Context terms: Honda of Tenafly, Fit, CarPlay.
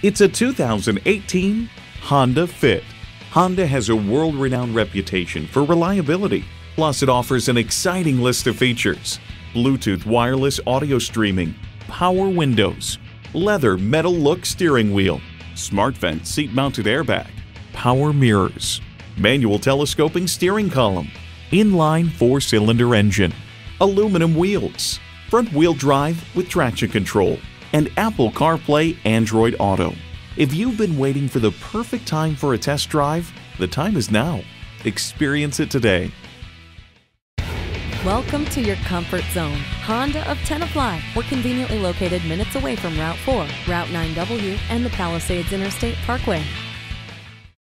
It's a 2018 Honda Fit. Honda has a world-renowned reputation for reliability. Plus, it offers an exciting list of features: Bluetooth wireless audio streaming, power windows, leather metal look steering wheel, smart vent seat-mounted airbag, power mirrors, manual telescoping steering column, inline four-cylinder engine, aluminum wheels, front-wheel drive with traction control, and Apple CarPlay Android Auto. If you've been waiting for the perfect time for a test drive, the time is now. Experience it today. Welcome to your comfort zone. Honda of Tenafly. We're conveniently located minutes away from Route 4, Route 9W, and the Palisades Interstate Parkway.